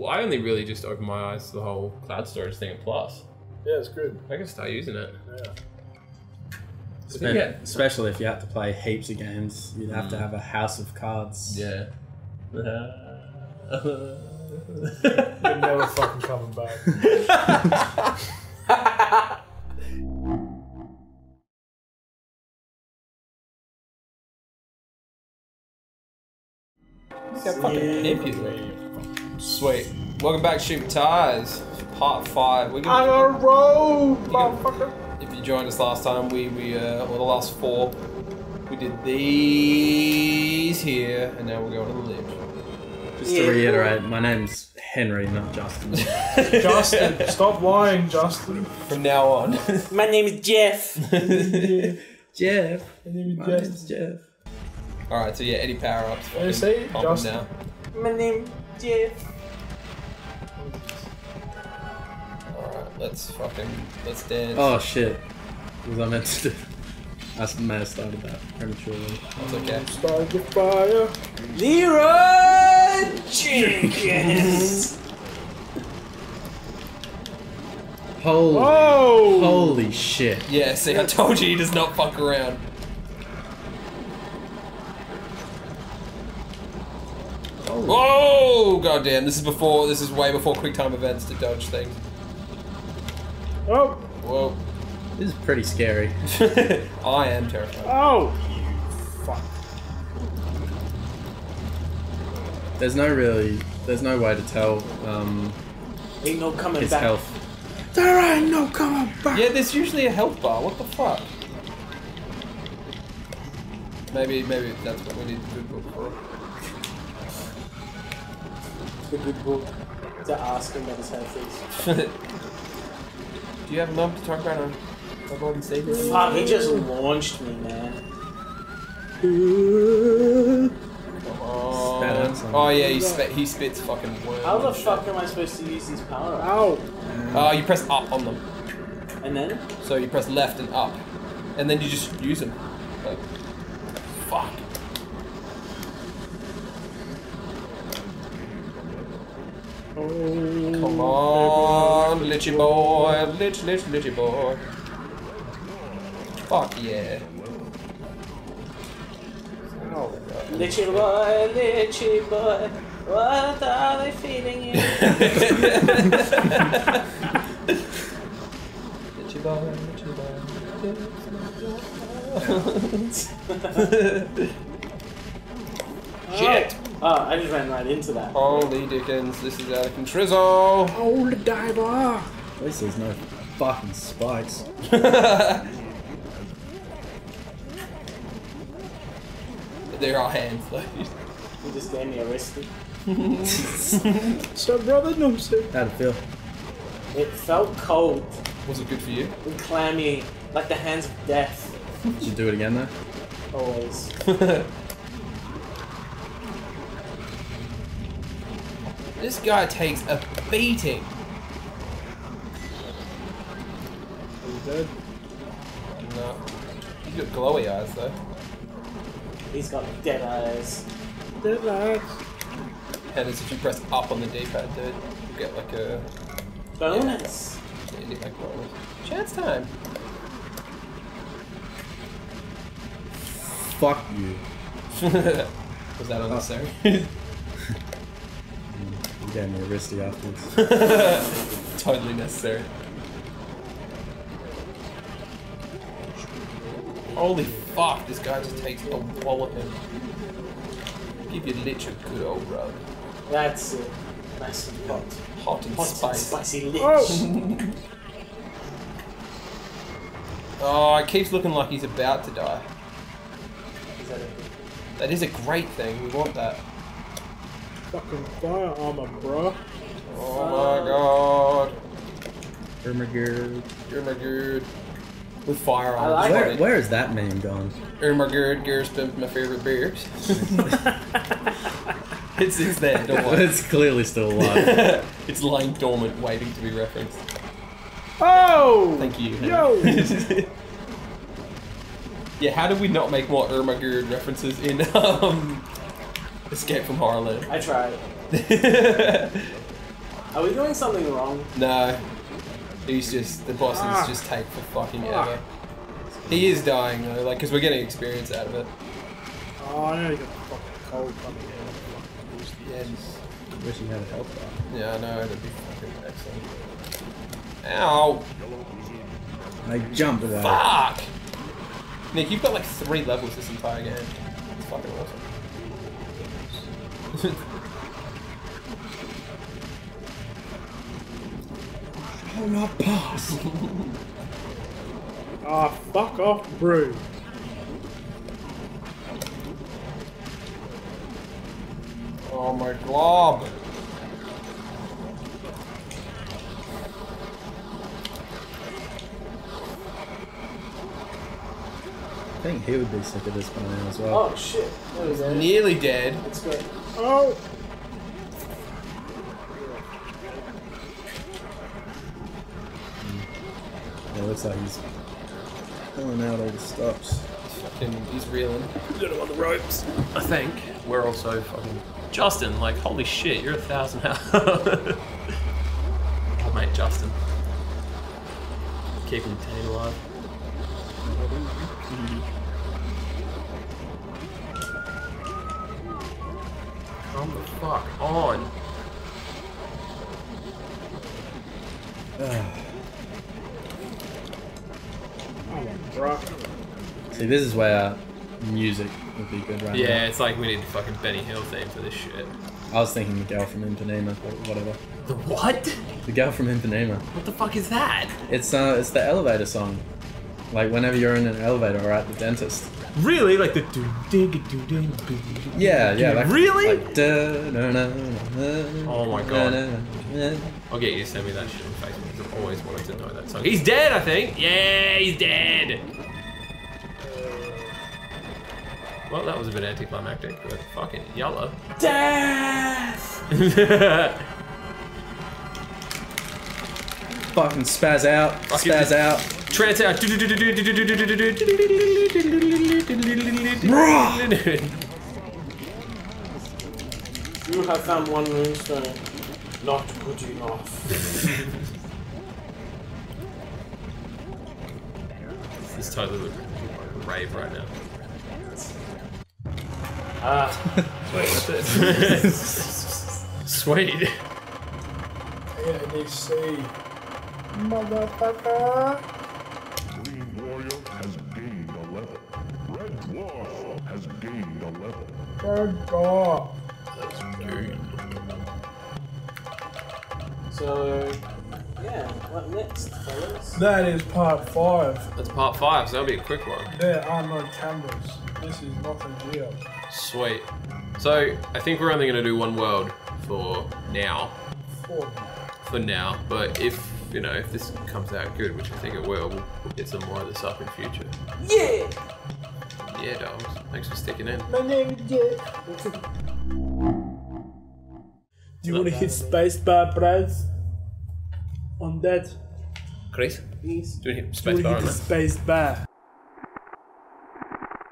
cool. I only really just opened my eyes to the whole cloud storage thing at Plus. Yeah, it's good. I can start using it. Yeah. Especially if you have to play heaps of games, you'd have to have a house of cards. Yeah. You're never fucking coming back. Sweet. Welcome back, Sheep With Ties, part 5. We're gonna, on a roll, motherfucker. If you joined us last time, we the last 4, we did these here, and now we're going to the lift. Just to reiterate, my name's Henry, not Justin. Justin, stop lying, Justin. From now on. My name is Jeff. Jeff. My name is Jeff. Alright, so yeah, any power-ups. You see, Justin. Now. My name is Jeff. Let's fucking, let's dance. Oh shit. Was I meant to do? I may have started that prematurely. That's okay. Start the fire. Leroy Jenkins! Holy, oh. Holy shit. Yeah, see, I told you he does not fuck around. Holy. Oh, goddamn. This is way before QuickTime events to dodge things. Oh! Whoa. This is pretty scary. I am terrified. Oh! You fuck. There's no way to tell, ain't no coming back. Health. There ain't no coming back! Yeah, there's usually a health bar, what the fuck? Maybe that's what we need the good book for. The good book to ask him about his health is. Do you have enough to talk about on Golden State? Fuck, he just launched me, man. Come on. Oh yeah, he spits fucking words. How the fuck am I supposed to use these power-ups? Ow! You press up on them. And then? So you press left and up. And then you just use them. Like, fuck. Come on, litchy boy, litchy boy. Fuck yeah. Oh, litchy boy, what are they feeding you? Litchy boy, shit. Oh, I just ran right into that. Holy dickens, this is out of control. Holy diver! At least there's no fucking spikes. There are hands, though. You just gave me a wristy. So, brother, no, sir. How'd it feel? It felt cold. Was it good for you? And clammy, like the hands of death. Did you do it again, though? Always. This guy takes a beating. Are you dead? No. He's got glowy eyes though. He's got dead eyes. Dead eyes. And it's if you press up on the D-pad, dude, you get like a bonus. Yeah, you get like bonus. Chance time. Fuck you. Was that unnecessary? Oh. Damn near wristy afterwards. Totally necessary. Holy fuck, this guy just takes a walloping. Give your lich a good old rub. That's it. Nice and hot. Hot and spicy lich. Oh. Oh, it keeps looking like he's about to die. Is that a good thing? That is a great thing, we want that. Fucking fire armor, bro. Oh my god. Ermagerd. Ermagerd. With fire armor. Like where is that meme gone? Ermagerd, Gear's been my favorite beers. it's there, don't worry. It's clearly still alive. It's lying dormant, waiting to be referenced. Oh! Thank you. Yo! Yeah, how did we not make more Ermagerd references in, Escape from Horrorland? I tried. Are we doing something wrong? No. He's just, the boss is just take for fucking ever. He is dying though, like, because we're getting experience out of it. Oh, I know he got a fucking cold fucking air. I wish he had a health bar. Yeah, I know, that'd be fucking excellent. Ow! They jump away. Fuck! Nick, you've got like 3 levels this entire game. It's fucking awesome. I will not pass! Ah, fuck off, Brew. Oh my glob! I think he would be sick of this by now as well. Oh shit! That was nearly dead. That's good. Oh! Yeah, it looks like he's pulling out all the stops. He's reeling. Got him on the ropes. I think we're also fucking Justin. Like, holy shit, you're 1,000 out. God, mate, Justin. Keeping the team alive. Come the fuck on. See, this is where music would be good right now. Yeah, it's like we need the fucking Benny Hill theme for this shit. I was thinking the girl from Ipanema or whatever. The what? The girl from Ipanema. What the fuck is that? It's the elevator song. Like, whenever you're in an elevator or at the dentist. Really? Like the do-dig-do-ding. Yeah, yeah. Like, really? Like, oh my god. I'll get you to send me that shit on Facebook because I've always wanted to know that song. He's dead, I think! Yeah, he's dead! Well, that was a bit anticlimactic, but fucking yellow. Death! Fucking spaz out. Fucking spaz out. Trance out. You have found one moonstone, not good enough. This is totally like a rave right now. Wait, what's this? Sweet. ADC. Motherfucker. Has gained a level. Good God. Has gained a level. So, yeah, what next, fellas? That is part 5. That's part 5, so that'll be a quick one. There are no cameras. This is nothing real. Sweet. So, I think we're only going to do one world for now. For now, but if, you know, if this comes out good, which I think it will, we'll get some more of this up in future. Yeah! Yeah, dogs. Thanks for sticking in. My name is Jay. Do you want to hit spacebar, Braz? On that? Chris? Please? Do you want to hit spacebar on that? Spacebar.